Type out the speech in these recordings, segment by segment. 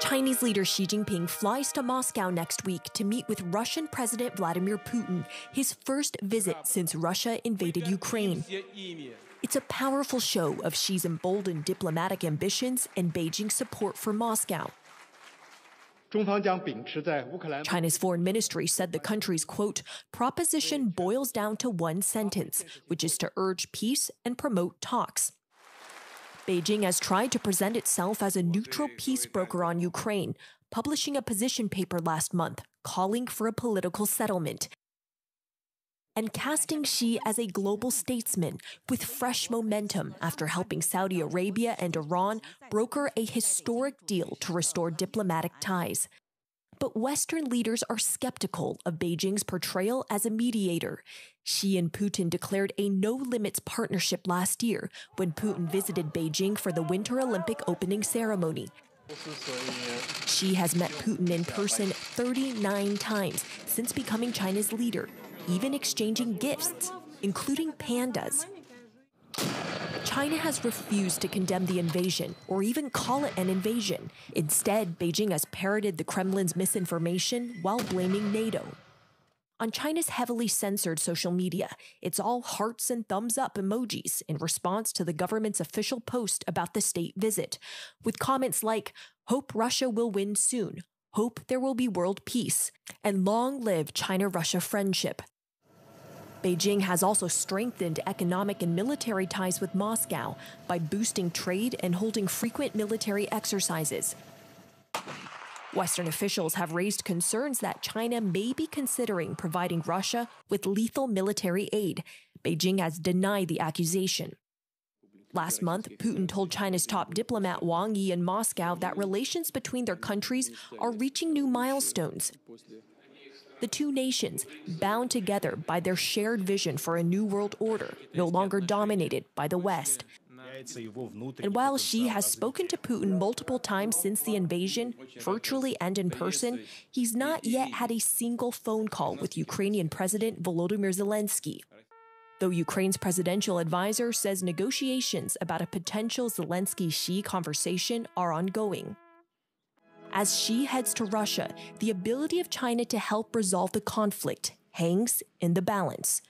Chinese leader Xi Jinping flies to Moscow next week to meet with Russian President Vladimir Putin, his first visit since Russia invaded Ukraine. It's a powerful show of Xi's emboldened diplomatic ambitions and Beijing's support for Moscow. China's foreign ministry said the country's, quote, proposition boils down to one sentence, which is to urge peace and promote talks. Beijing has tried to present itself as a neutral peace broker on Ukraine, publishing a position paper last month calling for a political settlement and casting Xi as a global statesman with fresh momentum after helping Saudi Arabia and Iran broker a historic deal to restore diplomatic ties. But Western leaders are skeptical of Beijing's portrayal as a mediator. Xi and Putin declared a no-limits partnership last year when Putin visited Beijing for the Winter Olympic opening ceremony. Xi has met Putin in person 39 times since becoming China's leader, even exchanging gifts, including pandas. China has refused to condemn the invasion or even call it an invasion. Instead, Beijing has parroted the Kremlin's misinformation while blaming NATO. On China's heavily censored social media, it's all hearts and thumbs-up emojis in response to the government's official post about the state visit, with comments like, "Hope Russia will win soon," "Hope there will be world peace," and "Long live China-Russia friendship." Beijing has also strengthened economic and military ties with Moscow by boosting trade and holding frequent military exercises. Western officials have raised concerns that China may be considering providing Russia with lethal military aid. Beijing has denied the accusation. Last month, Putin told China's top diplomat Wang Yi in Moscow that relations between their countries are reaching new milestones. The two nations, bound together by their shared vision for a new world order, no longer dominated by the West. And while Xi has spoken to Putin multiple times since the invasion, virtually and in person, he's not yet had a single phone call with Ukrainian President Volodymyr Zelensky. Though Ukraine's presidential advisor says negotiations about a potential Zelensky-Xi conversation are ongoing. As Xi heads to Russia, the ability of China to help resolve the conflict hangs in the balance.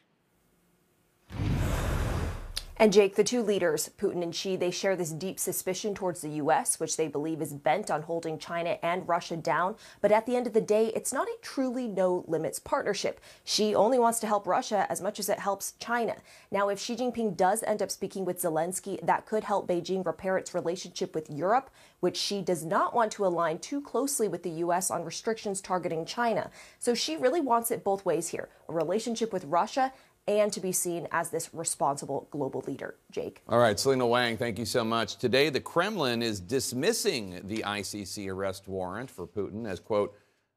And Jake, the two leaders, Putin and Xi, they share this deep suspicion towards the U.S., which they believe is bent on holding China and Russia down. But at the end of the day, it's not a truly no-limits partnership. Xi only wants to help Russia as much as it helps China. Now, if Xi Jinping does end up speaking with Zelensky, that could help Beijing repair its relationship with Europe, which Xi does not want to align too closely with the U.S. on restrictions targeting China. So Xi really wants it both ways here, a relationship with Russia and to be seen as this responsible global leader. Jake. All right, Selena Wang, thank you so much. Today, the Kremlin is dismissing the ICC arrest warrant for Putin as, quote,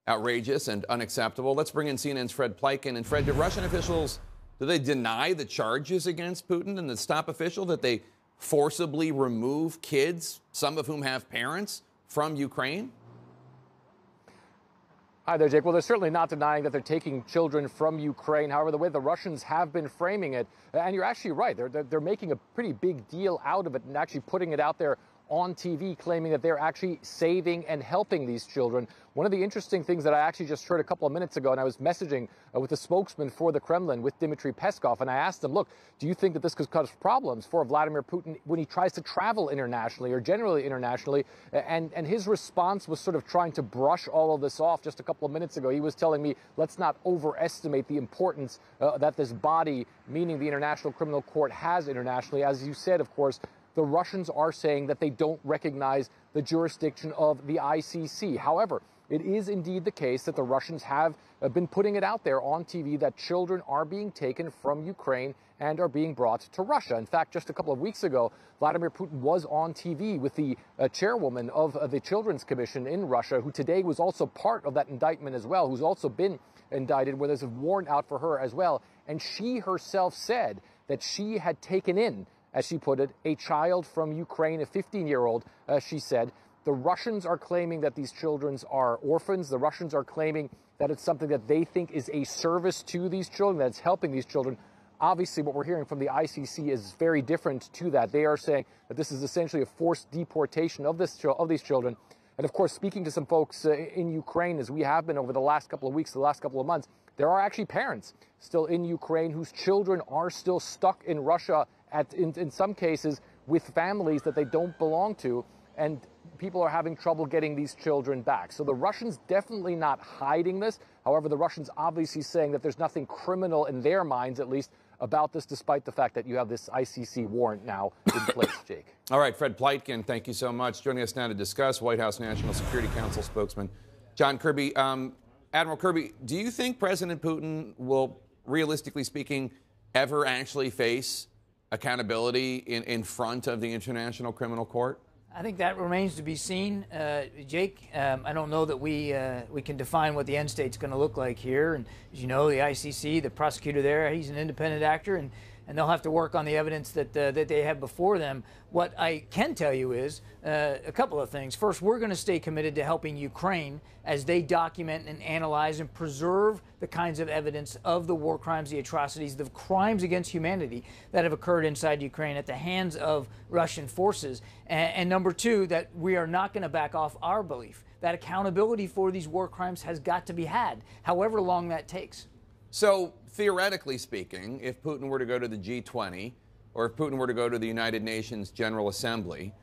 outrageous and unacceptable. Let's bring in CNN's Fred Pleikin. And Fred, do Russian officials, do they deny the charges against Putin and the top official that they forcibly remove kids, some of whom have parents, from Ukraine? Hi there, Jake. Well, they're certainly not denying that they're taking children from Ukraine. However, the way the Russians have been framing it, and you're actually right, they're making a pretty big deal out of it and actually putting it out there on TV, claiming that they're actually saving and helping these children. One of the interesting things that I actually just heard a couple of minutes ago, and I was messaging with a spokesman for the Kremlin, with Dmitry Peskov, and I asked him, look, do you think that this could cause problems for Vladimir Putin when he tries to travel internationally or generally internationally? And his response was sort of trying to brush all of this off just a couple of minutes ago. He was telling me, let's not overestimate the importance that this body, meaning the International Criminal Court, has internationally. As you said, of course, the Russians are saying that they don't recognize the jurisdiction of the ICC. However, it is indeed the case that the Russians have been putting it out there on TV that children are being taken from Ukraine and are being brought to Russia. In fact, just a couple of weeks ago, Vladimir Putin was on TV with the chairwoman of the Children's Commission in Russia, who today was also part of that indictment as well, who's also been indicted, where there's a warrant out for her as well. And she herself said that she had taken in, as she put it, a child from Ukraine, a 15-year-old, she said. The Russians are claiming that these children are orphans. The Russians are claiming that it's something that they think is a service to these children, that it's helping these children. Obviously, what we're hearing from the ICC is very different to that. They are saying that this is essentially a forced deportation of these children. And of course, speaking to some folks in Ukraine, as we have been over the last couple of weeks, the last couple of months, there are actually parents still in Ukraine whose children are still stuck in Russia, in some cases, with families that they don't belong to, and people are having trouble getting these children back. So the Russians definitely not hiding this. However, the Russians obviously saying that there's nothing criminal in their minds, at least, about this, despite the fact that you have this ICC warrant now in place, Jake. All right, Fred Pleitgen, thank you so much. Joining us now to discuss, White House National Security Council spokesman John Kirby. Admiral Kirby, do you think President Putin will, realistically speaking, ever actually face accountability in front of the International Criminal Court? I think that remains to be seen, Jake. I don't know that we can define what the end state's going to look like here. And as you know, the ICC, the prosecutor there, he's an independent actor, and they'll have to work on the evidence that that they have before them. What I can tell you is a couple of things. First, we're going to stay committed to helping Ukraine as they document and analyze and preserve the kinds of evidence of the war crimes, the atrocities, the crimes against humanity that have occurred inside Ukraine at the hands of Russian forces. And number two, that we are not going to back off our belief that accountability for these war crimes has got to be had, however long that takes. So theoretically speaking, if Putin were to go to the G20 or if Putin were to go to the United Nations General Assembly,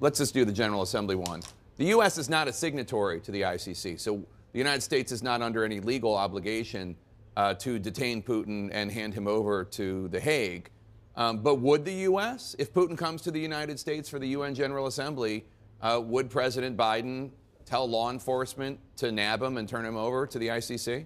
let's just do the General Assembly one. The U.S. is not a signatory to the ICC, so the United States is not under any legal obligation to detain Putin and hand him over to The Hague. But would the U.S., if Putin comes to the United States for the U.N. General Assembly, would President Biden tell law enforcement to nab him and turn him over to the ICC?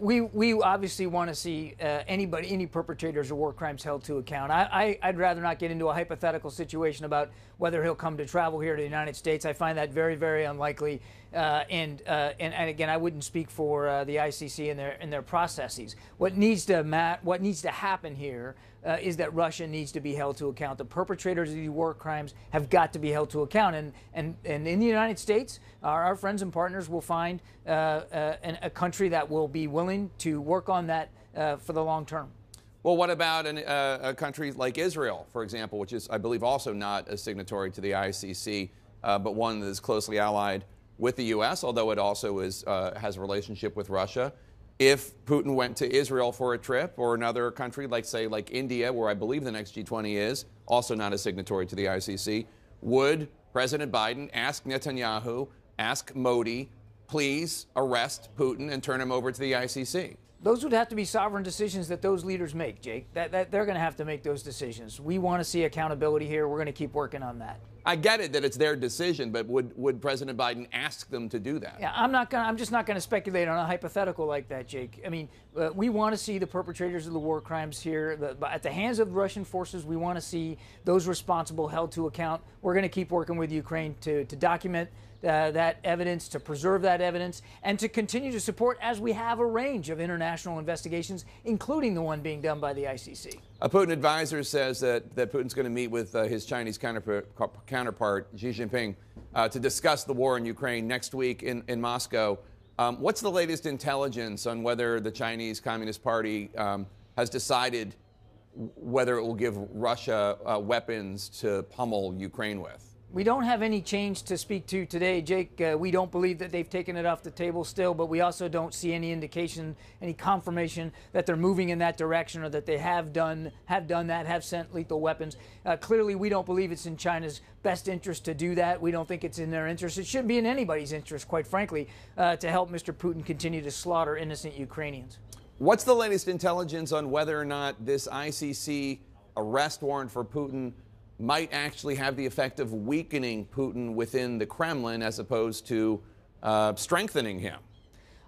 We obviously want to see anybody, any perpetrators of war crimes held to account. I'd rather not get into a hypothetical situation about whether he'll come to travel here to the United States. I find that very, very unlikely. And again, I wouldn't speak for the ICC and their processes. What needs to happen here is that Russia needs to be held to account. The perpetrators of these war crimes have got to be held to account. And in the United States, our friends and partners will find a country that will be willing to work on that for the long term. Well, what about a country like Israel, for example, which is, I believe, also not a signatory to the ICC, but one that is closely allied with the U.S., although it also is, has a relationship with Russia. If Putin went to Israel for a trip, or another country like, say, like India, where I believe the next G20 is, also not a signatory to the ICC, would President Biden ask Netanyahu, ask Modi, please arrest Putin and turn him over to the ICC? Those would have to be sovereign decisions that those leaders make, Jake. That they're going to have to make those decisions. We want to see accountability here. We're going to keep working on that. I get it that it's their decision, but would President Biden ask them to do that? Yeah, I'm just not going to speculate on a hypothetical like that, Jake. I mean, we want to see the perpetrators of the war crimes here at the hands of Russian forces. We want to see those responsible held to account. We're going to keep working with Ukraine to document that evidence, to preserve that evidence, and to continue to support, as we have, a range of international investigations, including the one being done by the ICC. A Putin advisor says that Putin's going to meet with his Chinese counterpart, Xi Jinping, to discuss the war in Ukraine next week in Moscow. What's the latest intelligence on whether the Chinese Communist Party has decided whether it will give Russia weapons to pummel Ukraine with? We don't have any change to speak to today, Jake. We don't believe that they've taken it off the table still, but we also don't see any indication, any confirmation that they're moving in that direction or that they have done that, have sent lethal weapons. Clearly, we don't believe it's in China's best interest to do that. We don't think it's in their interest. It shouldn't be in anybody's interest, quite frankly, to help Mr. Putin continue to slaughter innocent Ukrainians. What's the latest intelligence on whether or not this ICC arrest warrant for Putin might actually have the effect of weakening Putin within the Kremlin as opposed to strengthening him?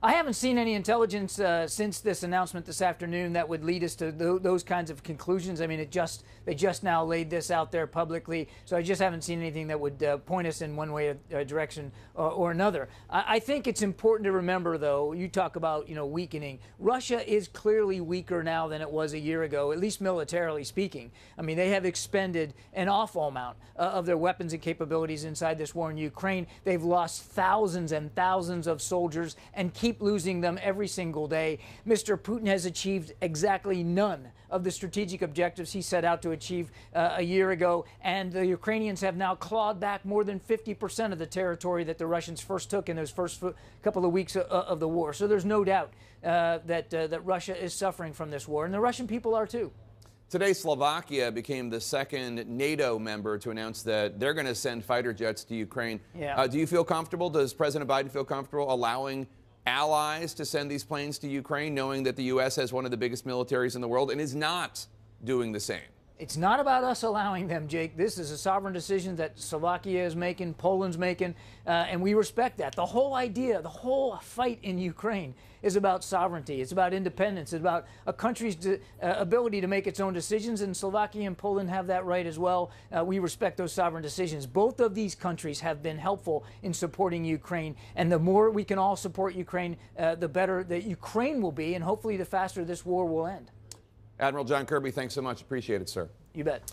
I haven't seen any intelligence since this announcement this afternoon that would lead us to those kinds of conclusions. I mean, they just now laid this out there publicly, so I just haven't seen anything that would point us in one way direction or another. I think it's important to remember, though, you talk about, you know, weakening. Russia is clearly weaker now than it was a year ago, at least militarily speaking. I mean, they have expended an awful amount of their weapons and capabilities inside this war in Ukraine. They've lost thousands and thousands of soldiers and key keep losing them every single day. Mr. Putin has achieved exactly none of the strategic objectives he set out to achieve a year ago, and the Ukrainians have now clawed back more than 50% of the territory that the Russians first took in those first couple of weeks of the war. So there's no doubt that Russia is suffering from this war, and the Russian people are too. Today, Slovakia became the second NATO member to announce that they're going to send fighter jets to Ukraine. Yeah. Do you feel comfortable? Does President Biden feel comfortable allowing allies to send these planes to Ukraine, knowing that the U.S. has one of the biggest militaries in the world and is not doing the same? It's not about us allowing them, Jake. This is a sovereign decision that Slovakia is making, Poland's making, and we respect that. The whole idea, the whole fight in Ukraine is about sovereignty. It's about independence. It's about a country's ability to make its own decisions, and Slovakia and Poland have that right as well. We respect those sovereign decisions. Both of these countries have been helpful in supporting Ukraine, and the more we can all support Ukraine, the better that Ukraine will be, and hopefully the faster this war will end. Admiral John Kirby, thanks so much. Appreciate it, sir. You bet.